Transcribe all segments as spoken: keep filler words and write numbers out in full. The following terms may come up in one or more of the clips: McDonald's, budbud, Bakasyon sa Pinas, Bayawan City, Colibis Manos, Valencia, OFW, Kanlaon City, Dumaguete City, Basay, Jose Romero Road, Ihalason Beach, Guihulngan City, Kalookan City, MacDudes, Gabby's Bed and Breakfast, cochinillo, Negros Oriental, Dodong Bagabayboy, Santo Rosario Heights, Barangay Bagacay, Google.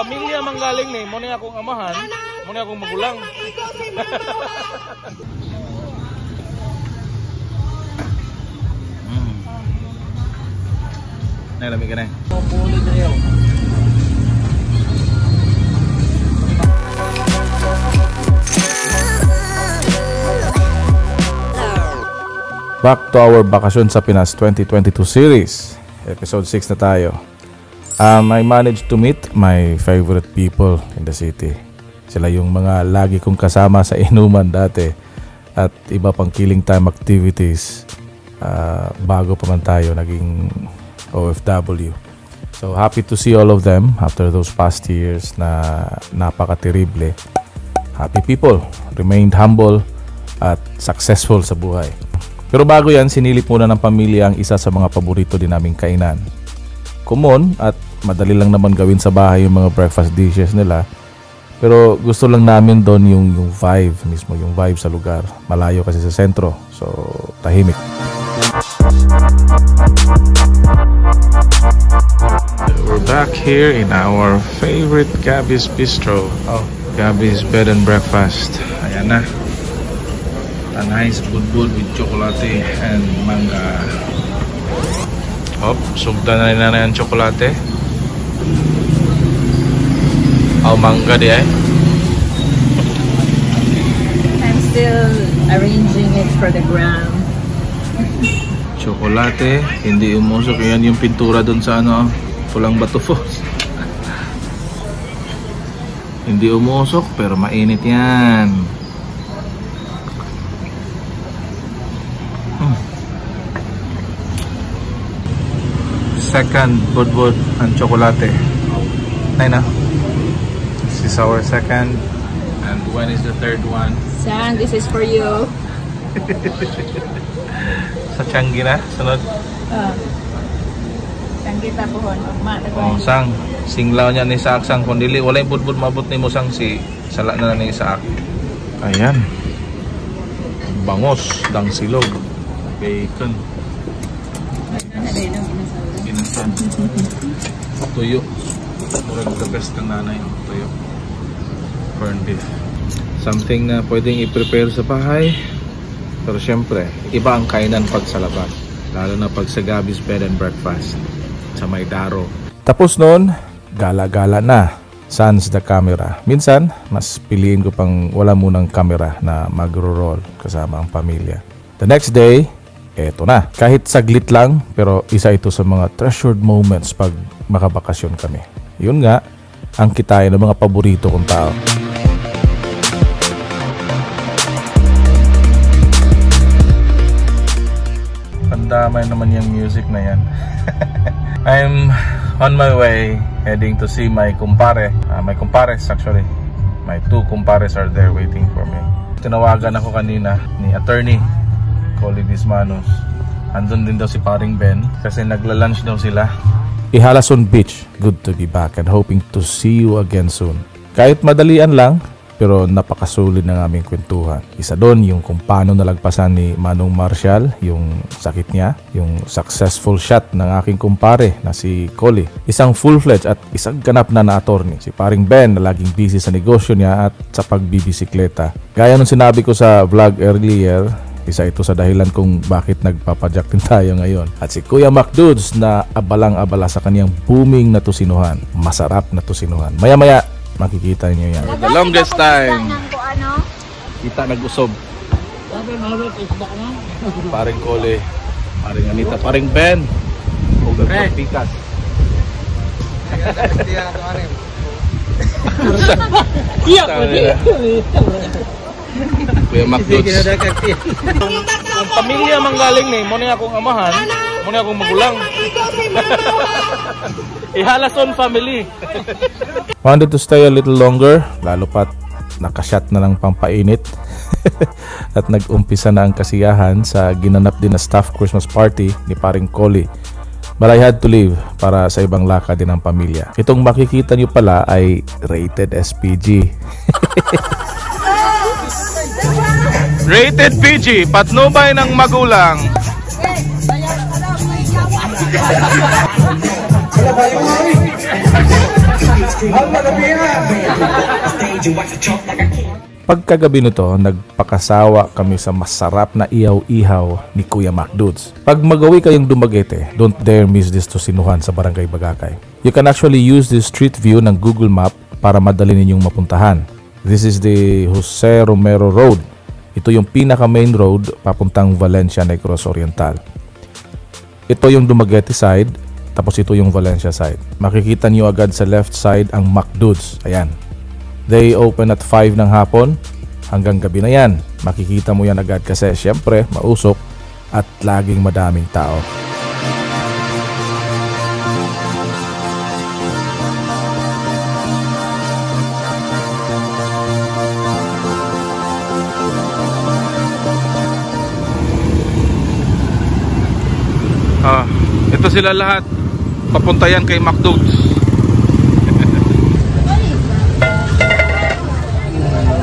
pamilya manggaling ni, muna akong amahan, muna akong magulang. mm. Nailamig ka na eh. Back to our Bakasyon sa Pinas twenty twenty-two series. Episode six na tayo. Um, I managed to meet my favorite people in the city. Sila yung mga lagi kong kasama sa inuman dati at iba pang killing time activities uh, bago pa man tayo naging O F W. So happy to see all of them after those past years na napaka-terrible. Happy people, remained humble at successful sa buhay. Pero bago yan, sinilip muna ng pamilya ang isa sa mga paborito din naming kainan. Common at madali lang naman gawin sa bahay yung mga breakfast dishes nila. Pero gusto lang namin doon yung, yung vibe mismo, yung vibe sa lugar. Malayo kasi sa sentro, so tahimik. We're back here in our favorite Gabby's Bistro. Oh, Gabby's Bed and Breakfast. Ayan na. A nice budbud with chocolate and manga. Hop, sugda na rin na yung chocolate. Oh, manga di eh. I'm still arranging it for the gram. Chocolate, hindi umusok. Yan yung pintura dun sa ano, pulang bato po. Hindi umusok pero mainit yan. Second budbud and chocolate. Naina. This is our second. And when is the third one? San, this is for you. Sa Changi na, sunod. Uh, Changi tapuhon. Oh, sang. Singlaw niya ni Saak sang. Kung dili, wala yung budbud mabot ni mo sang si sala na ni Saak. Ayan. Bangos, dang silog. Bacon. Tuyo. Murag the best ng nanay. Tuyo. Corned beef. Something na pwedeng i-prepare sa bahay. Pero syempre, iba ang kainan pag sa labas. Lalo na pag sa Gabby's Bed and Breakfast. Sa may daro. Tapos noon, gala-gala na. Sans the camera. Minsan, mas piliin ko pang wala munang camera na magro-roll kasama ang pamilya. The next day, eto na. Kahit saglit lang, pero isa ito sa mga treasured moments pag makabakasyon kami. Yun nga, ang kitain ng mga paborito kong tao. Pandamay naman yung music na yan. I'm on my way, heading to see my kumpare. Uh, my kumpares actually. My two kumpares are there waiting for me. Tinawagan ako kanina ni attorney Colibis Manos. Andun din daw si paring Ben kasi nagla-lunch daw sila. Ihalason Beach, good to be back and hoping to see you again soon. Kahit madalian lang, pero napakasulid ng aming kwentuhan. Isa doon yung kung paano nalagpasan ni Manong Marshall yung sakit niya, yung successful shot ng aking kumpare na si Collie. Isang full-fledged at isang ganap na na attorney. Si paring Ben na laging busy sa negosyo niya at sa pagbibisikleta. Gaya nung sinabi ko sa vlog earlier, isa ito sa dahilan kung bakit nagpapadyak din tayo ngayon. At si Kuya MacDudes na abalang-abala sa kaniyang booming na tusinuhan. Masarap na tusinuhan. Maya-maya, makikita niyo yan. The longest time. Kita nag-usob. Paring Kole, paring Anita, paring Ben. O gagawin pikas. Iya, Kuya MacDudes. Ang pamilya manggaling ni, muna akong amahan, muna akong magulang. Ihalason family. Wanted to stay a little longer, lalo pat nakashot na lang pampainit. At nag-umpisa na ang kasiyahan sa ginanap din na staff Christmas party ni paring Collie. But I had to leave para sa ibang lakad din ng pamilya. Itong makikita nyo pala ay rated S P G. Rated P G, patnubay ng magulang. Pagkagabi nito, nagpakasawa kami sa masarap na ihaw-ihaw ni Kuya MacDudes. Pag magawi kayong Dumaguete, don't dare miss this tosinuhan sa Barangay Bagacay. You can actually use the street view ng Google Map para madali ninyong mapuntahan. This is the Jose Romero Road. Ito yung pinaka-main road papuntang Valencia, Negros Oriental. Ito yung Dumaguete side, tapos ito yung Valencia side. Makikita nyo agad sa left side ang MacDudes. Ayan. They open at five ng hapon hanggang gabi na yan. Makikita mo yan agad kasi syempre mausok at laging madaming tao. Ah, ito sila lahat. Papunta yan kay MacDudes.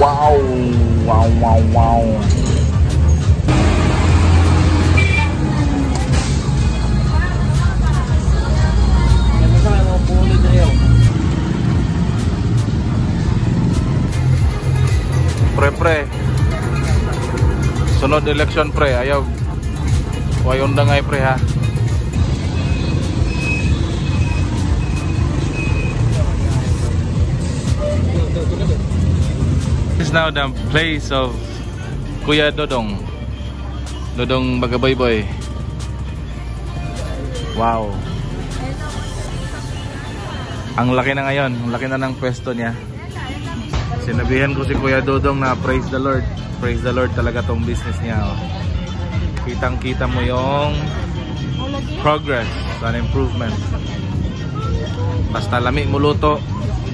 Wow, wow, wow, wow. Pre, pre. Sunod election, pre. Ayaw. Wayon na ngay, pre, ha. This is now the place of Kuya Dodong Dodong Bagabayboy. Wow. Ang laki na ngayon. Ang laki na ng pwesto niya. Sinabihan ko si Kuya Dodong na praise the Lord. Praise the Lord talaga tong business niya. Oh. Kitang kita mo yung progress and improvement. Basta lami mo luto,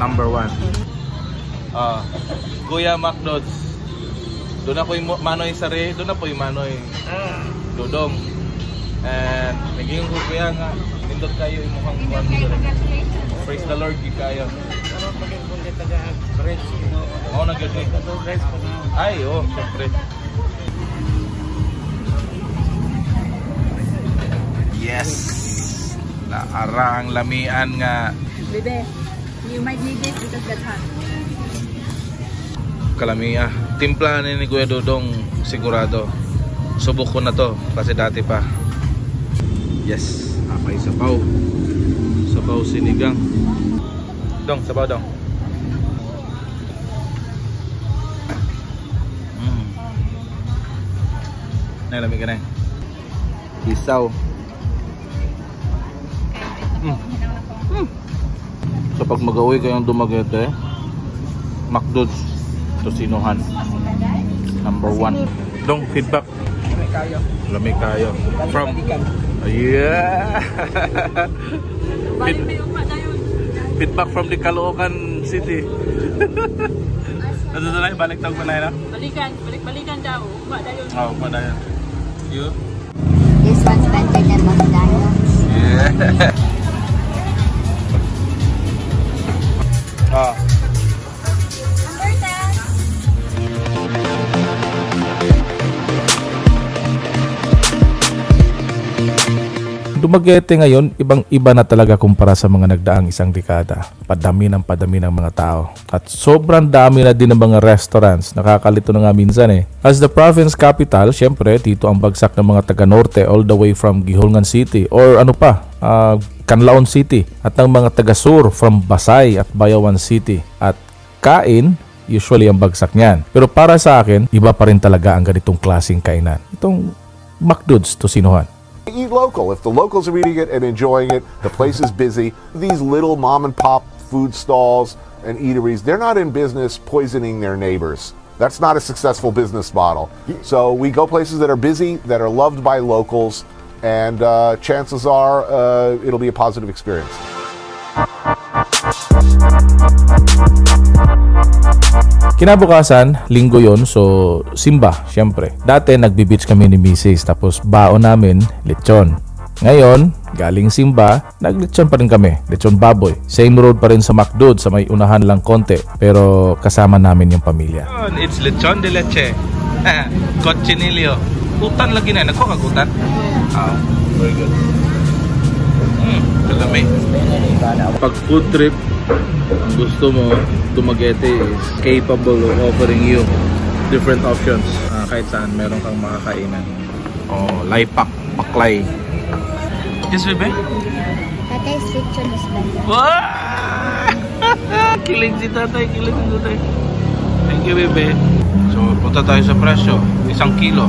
number one. Ah, Kuya MacDudes. Doon ako yung Manoy Sari, doon ako yung Manoy Dodong. And naging ko kaya nga, nindot kayo yung mukhang buwan. Praise the Lord, gig kayo. Oo, oh, nag-yod eh. Ay, oo, oh, syempre. Yes! Naarang lamian nga. Bebe, you might need this because that's hot. Kalamiya. Timpla na ni Kuya Dodong sigurado. Subok ko na to kasi dati pa. Yes. Apay sabaw. Sabaw sinigang. Dong, sabaw dong. Mm. Nailami ka na. Isaw. Mm. Mm. So pag mag-uwi kayong Dumaguete, MacDudes. Tosinuhan number one. Dong, feedback. Lamig kayo. From yeah. Feed, feedback from the Kalookan City. Ano na lang balik tawag pa na yun? Balikan, balik-balikan daw. Upa dayon. Oh, upa dayon. You? This one's better than McDonald's. Yeah. Ah. Dumaguete ngayon, ibang-iba na talaga kumpara sa mga nagdaang isang dekada. Padami ng padami ng mga tao. At sobrang dami na din ng mga restaurants. Nakakalito na nga minsan eh. As the province capital, syempre dito ang bagsak ng mga taga-norte all the way from Guihulngan City or ano pa, uh, Kanlaon City. At ng mga taga-sur from Basay at Bayawan City. At kain, usually ang bagsak niyan. Pero para sa akin, iba pa rin talaga ang ganitong klaseng kainan. Itong MacDudes tosinuhan. Eat local. If the locals are eating it and enjoying it, the place is busy. These little mom and pop food stalls and eateries, they're not in business poisoning their neighbors. That's not a successful business model. So we go places that are busy, that are loved by locals, and uh, chances are uh, it'll be a positive experience. Kinabukasan, linggo yon, so simba, syempre. Dati nagbi-beach kami ni misis, tapos baon namin, lechon. Ngayon, galing simba, naglechon pa rin kami, lechon baboy. Same road pa rin sa MacDudes, sa may unahan lang konti, pero kasama namin yung pamilya. It's lechon de leche, cochinillo. Utan lagi na, nagkakagutan. Oh, very good. Madami. Pag food trip, ang gusto mo, Dumaguete is capable of offering you different options. Uh, kahit saan, meron kang makakainan. Oh, laypak, paklay. Yes, bebe? Tatay, sweet chon is better. Wow! Kilig si tatay, kilig si tatay. Thank you, bebe. So, punta tayo sa presyo. Isang kilo.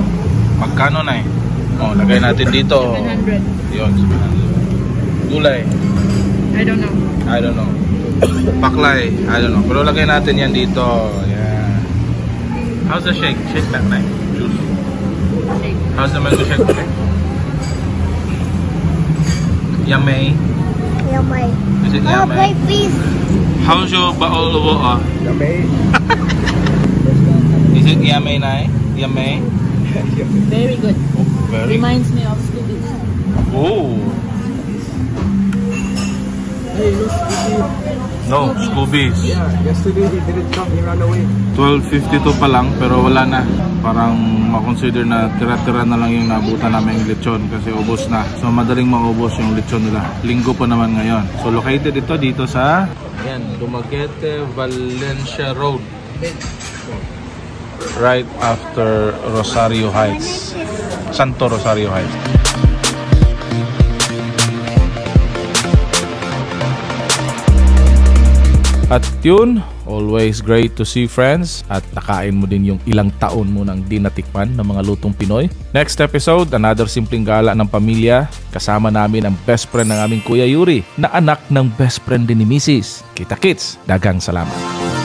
Magkano na eh? Oh, lagay natin dito. seven hundred. Yun, seven hundred. Gulay. I don't know. I don't know. Paklay, I don't know. Pero lagay natin yan dito. Yeah. How's the shake? Shake paklay. Juice. Shake. How's the mango shake? Okay? Yummy. Yummy. Is it yummy? Oh, play, please. How's your baol water? Yummy. Is it yummy, nai? Yummy. Very good. Oh, very. Reminds me of Scoobies. Oh. Hey, look, Scooby. No, Scoobies. Yeah, yesterday they didn't come, he ran away. twelve fifty-two pa lang, pero wala na. Parang makonsider na tira-tira na lang yung naabutan namin yung lechon kasi ubos na. So madaling maubos yung lechon nila. Linggo pa naman ngayon. So located ito dito sa... Ayan, Dumaguete, Valencia Road. Right after Rosario Heights. Santo Rosario Heights. At yun, always great to see friends at nakain mo din yung ilang taon mo nang di natikman ng mga lutong Pinoy. Next episode, another simpleng gala ng pamilya. Kasama namin ang best friend ng aming Kuya Yuri na anak ng best friend din ni Missus Kita Kids, dagang salamat.